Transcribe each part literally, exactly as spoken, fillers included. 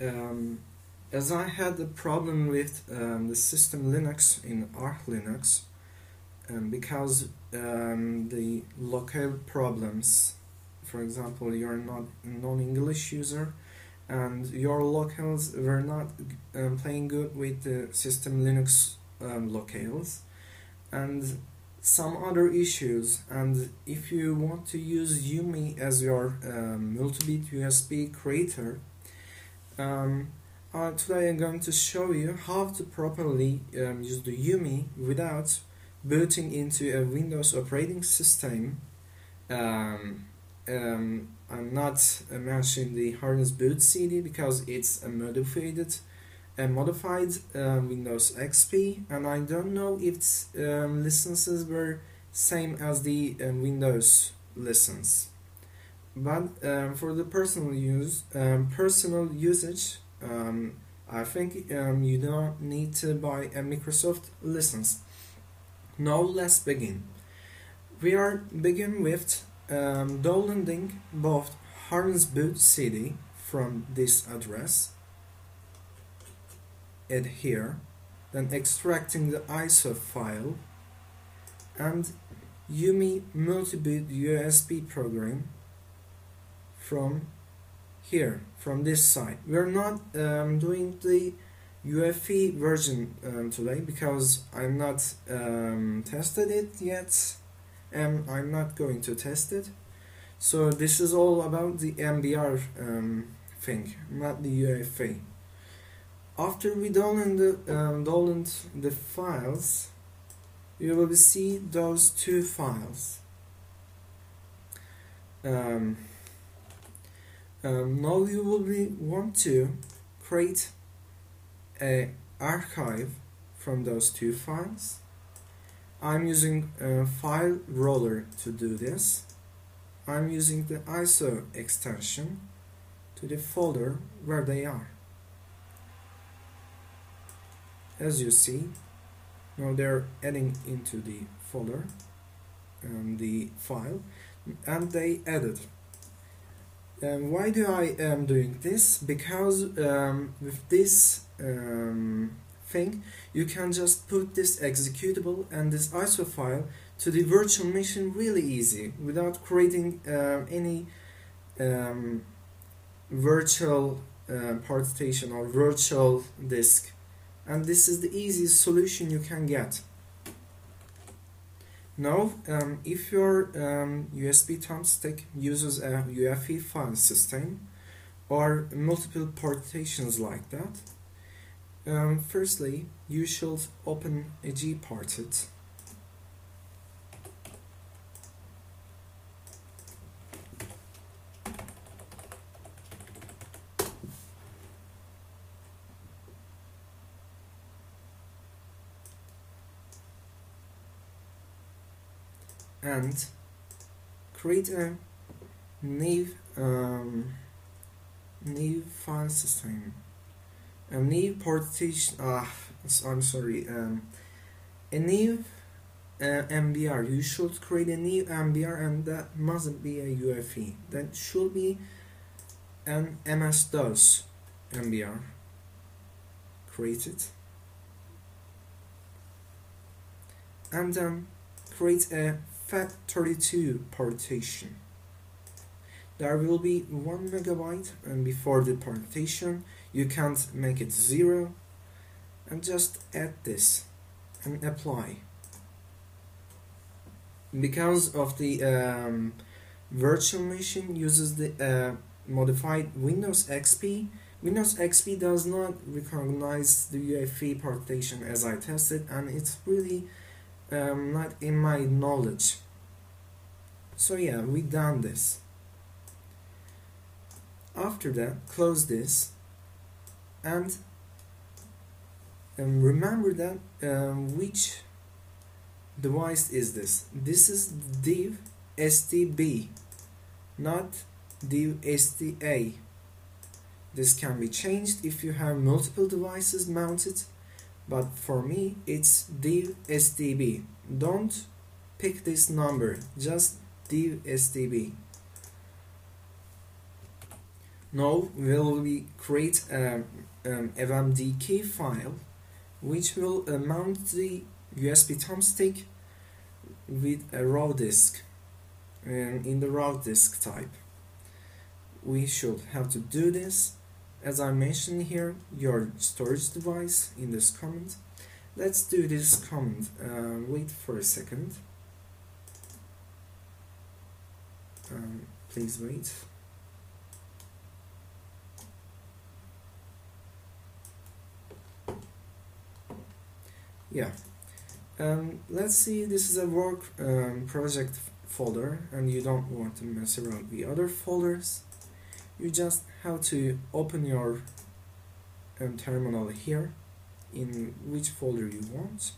um, as I had a problem with um, the system Linux in Arch Linux, um, because um, the locale problems, for example, you're not a non-English user and your locales were not um, playing good with the system Linux um, locales and some other issues. And if you want to use Yumi as your um, multi-bit U S B creator, um, uh, today I'm going to show you how to properly um, use the Yumi without booting into a Windows operating system. Um, Um, I'm not uh, mentioning the Hiren's Boot C D because it's a modified, a modified uh, Windows X P, and I don't know if its um, licenses were same as the um, Windows license. But um, for the personal use, um, personal usage, um, I think um, you don't need to buy a Microsoft license. Now let's begin. We are begin with. Um, downloading both Hiren's Boot C D from this address, add here, then extracting the I S O file and Yumi multi-bit U S B program from here, from this side. We're not um, doing the U E F I version um, today because I'm not um, tested it yet. And I'm not going to test it, so this is all about the M B R um, thing, not the U E F I. After we download the, um, download the files, you will see those two files. Um, um, now you will be, want to create an archive from those two files. I'm using uh, File Roller to do this. I'm using the I S O extension to the folder where they are. As you see, now they're adding into the folder and the file, and they added. And why do I am um, doing this? Because um, with this um, thing, you can just put this executable and this I S O file to the virtual machine really easy without creating uh, any um, virtual uh, part station or virtual disk, and this is the easiest solution you can get. Now um, if your um, U S B thumbstick uses a U E F I file system or multiple partitions like that, Um, firstly, you should open a GParted. And create a new, um, new file system. A new partition. Ah, I'm sorry. Um, a new uh, M B R. You should create a new M B R, and that mustn't be a U E F I. That should be an M S DOS M B R. Create it, and then create a Fat thirty-two partition. There will be one megabyte, and before the partition, you can't make it zero, and just add this and apply. Because of the um, virtual machine uses the uh, modified Windows X P, Windows X P does not recognize the U E F I partition as I tested, and it's really um, not in my knowledge. So yeah, we done this. After that, close this. And um, remember that um, which device is this. This is div S T B, not div S T A. This can be changed if you have multiple devices mounted, but for me it's div S T B. Don't pick this number, just div S T B. Now will we create a um, V M D K file which will uh, mount the U S B thumbstick with a raw disk, and in the raw disk type. We should have to do this, as I mentioned here, your storage device in this command. Let's do this command, uh, wait for a second, um, please wait. Yeah, um, let's see, this is a work um, project folder, and you don't want to mess around with other folders. You just have to open your um, terminal here, in which folder you want,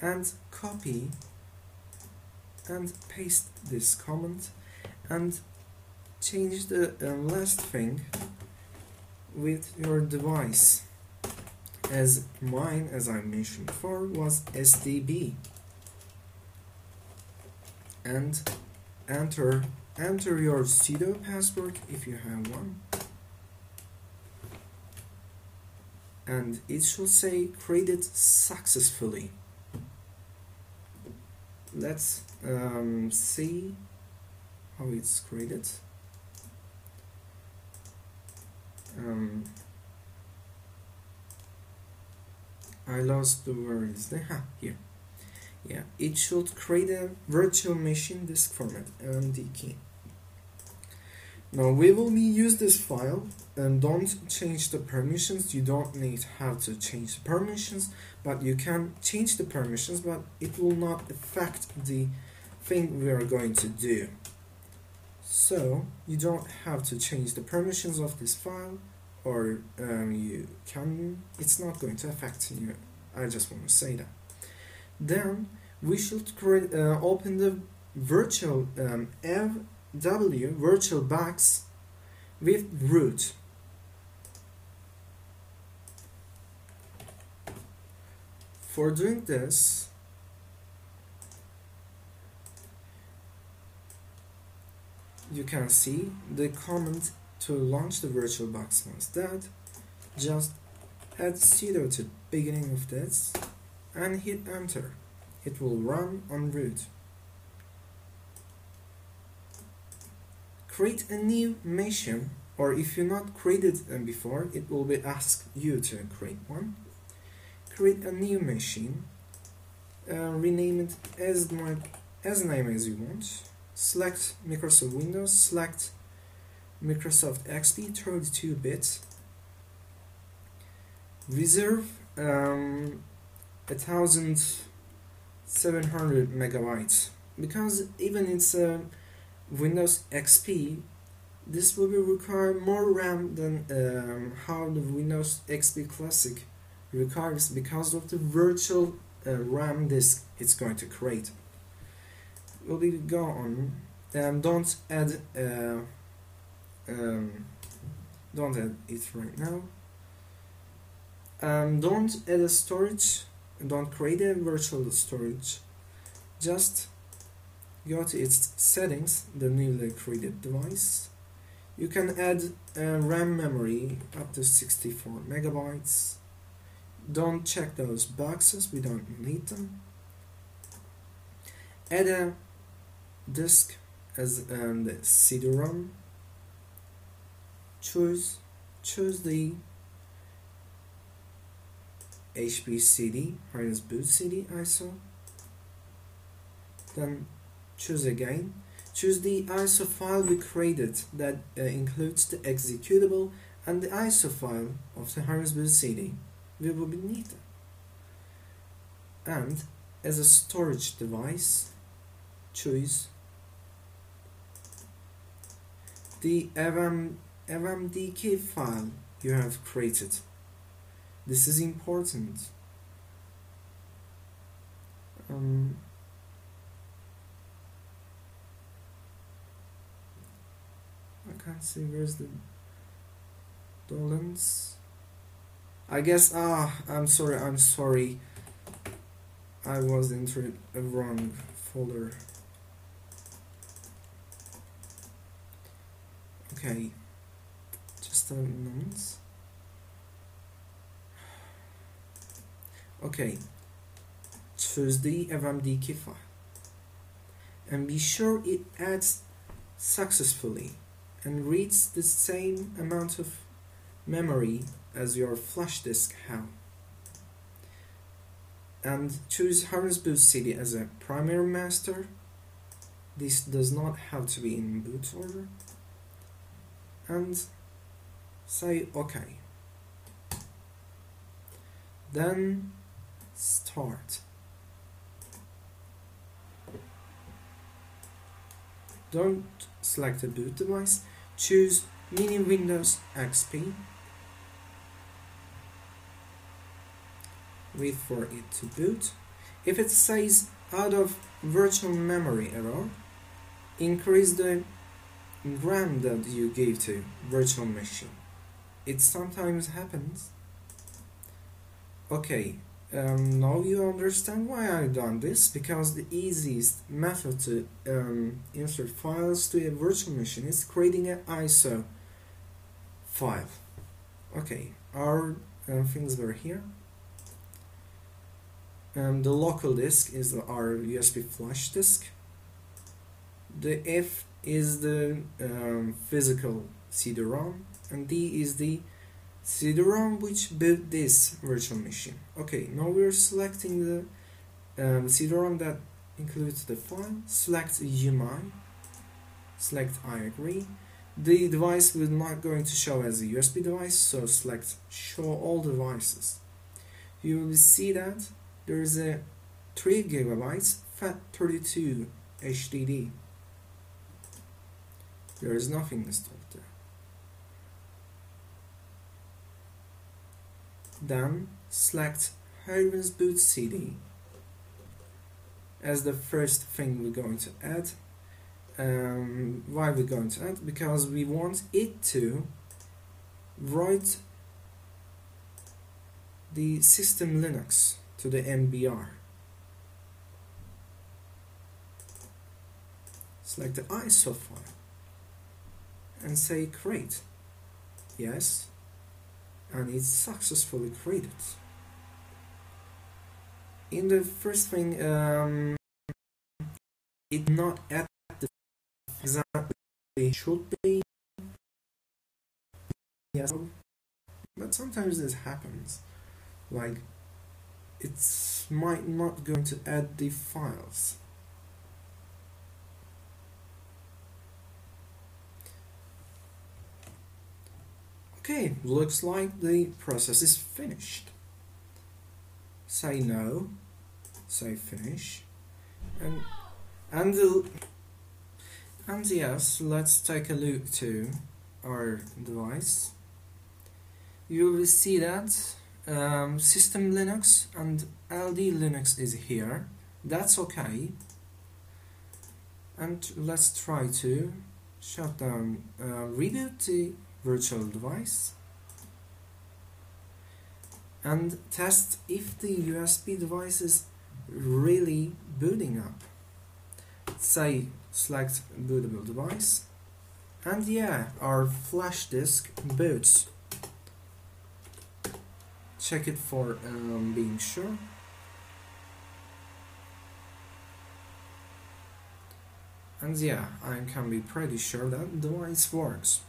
and copy and paste this command, and change the uh, last thing with your device. As mine, as I mentioned before, was S D B, and enter enter your pseudo password if you have one, and it should say created successfully. Let's um, see how it's created. Um, I lost the words there. Ah, here. Yeah, it should create a virtual machine disk format, M D K. Now we will reuse this file, and don't change the permissions. You don't need how to change the permissions, but you can change the permissions, but it will not affect the thing we are going to do. So you don't have to change the permissions of this file, or um, you can, it's not going to affect you. I just want to say that. Then we should create, uh, open the virtual um, F W VirtualBox with root. For doing this, you can see the command to launch the VirtualBox. Once that, just add sudo to the beginning of this and hit enter. It will run on root. Create a new machine, or if you not created them before, it will be asked you to create one. Create a new machine, uh, rename it as my as name as you want. Select Microsoft Windows, select Microsoft X P thirty-two bit. Reserve um, a thousand seven hundred megabytes, because even it's a uh, Windows X P, this will require more RAM than um, how the Windows X P Classic requires, because of the virtual uh, RAM disk it's going to create. Will be gone. Um, don't add. Uh, Um, don't add it right now. Um, don't add a storage, don't create a virtual storage, just go to its settings, the newly created device. You can add uh, RAM memory up to sixty-four megabytes. Don't check those boxes, we don't need them. Add a disk as um, the C D ROM. Choose, choose the H B C D, Hiren's Boot C D, I S O. Then choose again. Choose the I S O file we created that uh, includes the executable and the I S O file of the Hiren's Boot C D. We will be needed. And as a storage device, choose the V M D K V M D K file you have created. This is important. Um, I can't see where's the dollars. I guess ah I'm sorry I'm sorry. I was entered a wrong folder. Okay. install nonce. Okay, choose the V M D K file and be sure it adds successfully and reads the same amount of memory as your flash disk have. And choose Hiren's Boot C D as a primary master. This does not have to be in boot order. And say OK. Then start. Don't select a boot device. Choose Mini Windows X P. Wait for it to boot. If it says out of virtual memory error, increase the RAM that you gave to virtual machine. It sometimes happens. Okay, um, now you understand why I've done this, because the easiest method to um, insert files to a virtual machine is creating an I S O file. Okay, our uh, things were here. Um, the local disk is our U S B flash disk. The F is the um, physical C D ROM, and D is the C D ROM which built this virtual machine. Okay, now we're selecting the um, C D ROM that includes the file. Select Yumi. Select I agree. The device will not going to show as a U S B device, so select Show All Devices. You will see that there is a three gigabyte Fat thirty-two H D D. There is nothing installed there. Then select Hiren's Boot C D as the first thing we're going to add. Um, why we're going to add? Because we want it to write the System Linux to the M B R. Select the I S O file and say create. Yes, and it's successfully created. In the first thing, um, it not at the exactly it should be. Yes, but sometimes this happens, like it's might not going to add the files. Okay, looks like the process is finished. Say no, say finish, and and the, and yes, let's take a look to our device. You will see that Um, System Linux and L D Linux is here. That's okay. And let's try to shut down, uh, reboot the virtual device and test if the U S B device is really booting up. Say select bootable device, and yeah, our flash disk boots. Check it for um, being sure. And yeah, I can be pretty sure that the device works.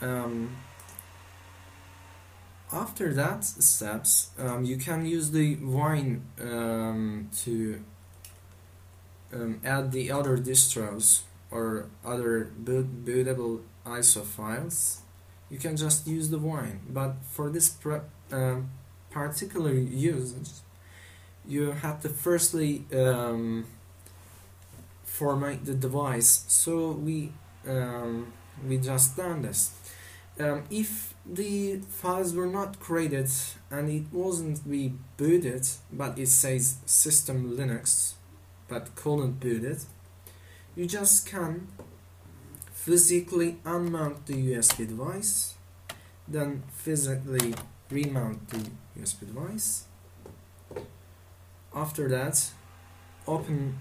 Um, after that steps, um, you can use the Wine um, to um, add the other distros or other boot bootable I S O files. You can just use the Wine, but for this pre uh, particular usage, you have to firstly um, format the device. So we um, we just done this. Um, if the files were not created and it wasn't be booted, but it says System Linux, but couldn't boot it, you just can physically unmount the U S B device, then physically remount the U S B device. After that, open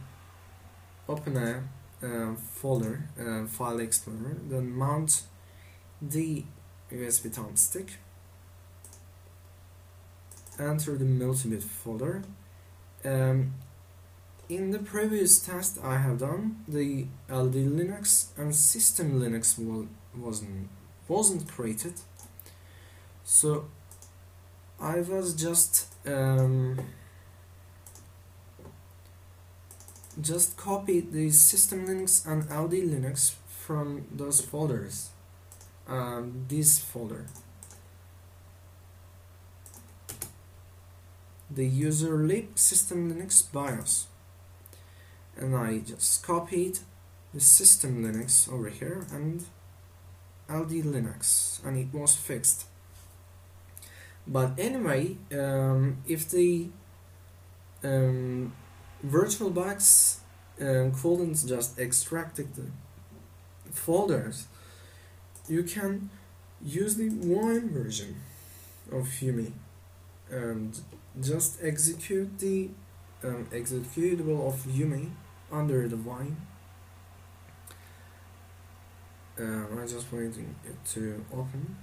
open a uh, folder, uh, file explorer, then mount the U S B thumbstick, enter the multimedia folder. Um, in the previous test I have done, the L D Linux and System Linux wasn't wasn't created, so I was just um, just copied the System Linux and L D Linux from those folders, um, this folder. The user lib System Linux BIOS, and I just copied the System Linux over here and L D Linux, and it was fixed. But anyway, um, if the um, VirtualBox um, couldn't just extract the folders, you can use the Wine version of Yumi and just execute the um, executable of Yumi under the Wine. Um, I'm just waiting it to open.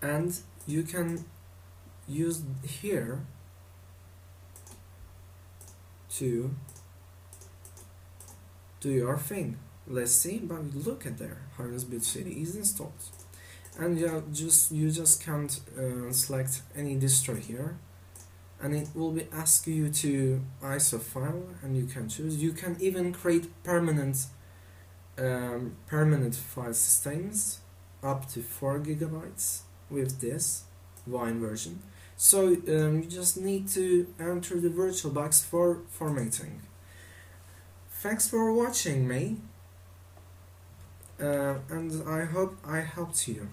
And you can use here to do your thing. Let's see, but look at there, Hiren's Boot C D is installed, and you just you just can't uh, select any distro here, and it will be ask you to I S O file, and you can choose. You can even create permanent um, permanent file systems up to four gigabytes. With this Wine version, so um, you just need to enter the VirtualBox for formatting. Thanks for watching me, uh, and I hope I helped you.